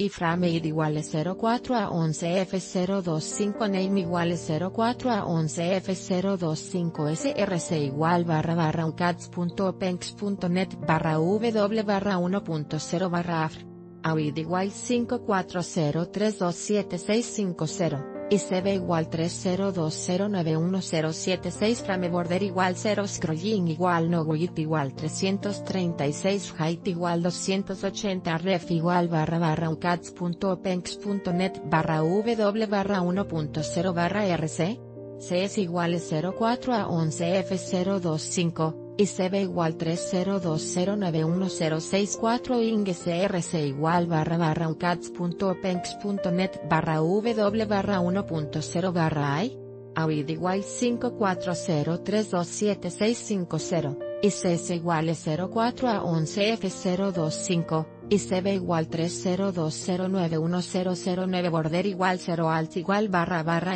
Iframe iguales 04A11F025 name iguales 04A11F025 src igual / ucats.openx.net /w/1.0 /afr. Awid igual 5403276650. ICB igual 3020910776 frame border igual 0 scrolling igual no width igual 336 height igual 280 ref igual / ucats.openx.net /w / 1.0 /rc. CS iguales 04A11F025. ICB igual 3020910640 ING CRC igual / ucats.openx.net /w / 1.0 /i. AUID igual 5403276650. ICS iguales 04A11F025. ICB igual 3020910009 border igual 0 alt igual /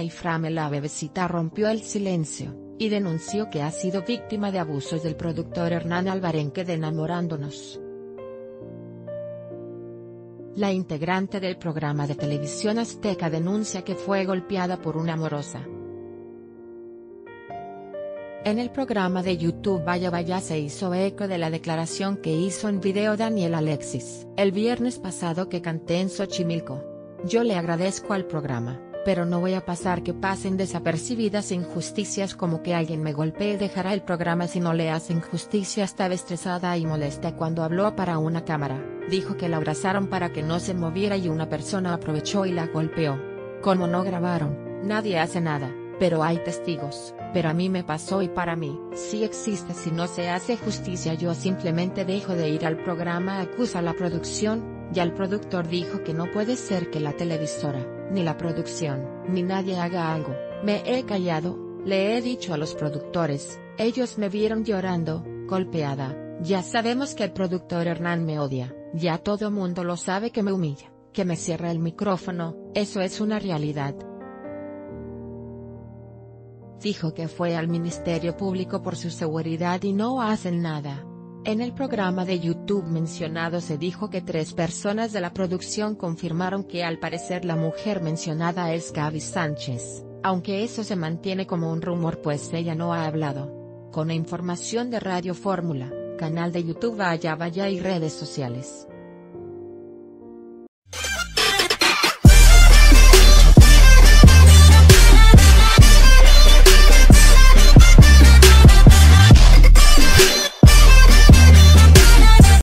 iframe. La Bebeshita rompió el silencio y denunció que ha sido víctima de abusos del productor Hernán Albarenque de Enamorándonos. La integrante del programa de televisión Azteca denuncia que fue golpeada por una morosa. En el programa de YouTube Vaya Vaya se hizo eco de la declaración que hizo en video Daniel Alexis el viernes pasado que canté en Xochimilco. Yo le agradezco al programa, pero no voy a pasar que pasen desapercibidas injusticias como que alguien me golpee. Dejará el programa si no le hacen justicia. Estaba estresada y molesta cuando habló para una cámara. Dijo que la abrazaron para que no se moviera y una persona aprovechó y la golpeó. Como no grabaron, nadie hace nada, pero hay testigos. Pero a mí me pasó y para mí, sí existe. Si no se hace justicia yo simplemente dejo de ir al programa, acusa la producción. Ya el productor dijo que no puede ser que la televisora, ni la producción, ni nadie haga algo. Me he callado, le he dicho a los productores, ellos me vieron llorando, golpeada. Ya sabemos que el productor Hernán me odia, ya todo mundo lo sabe, que me humilla, que me cierra el micrófono, eso es una realidad. Dijo que fue al Ministerio Público por su seguridad y no hacen nada. En el programa de YouTube mencionado se dijo que 3 personas de la producción confirmaron que al parecer la mujer mencionada es Gaby Sánchez, aunque eso se mantiene como un rumor pues ella no ha hablado. Con información de Radio Fórmula, canal de YouTube Allá Vallá y redes sociales.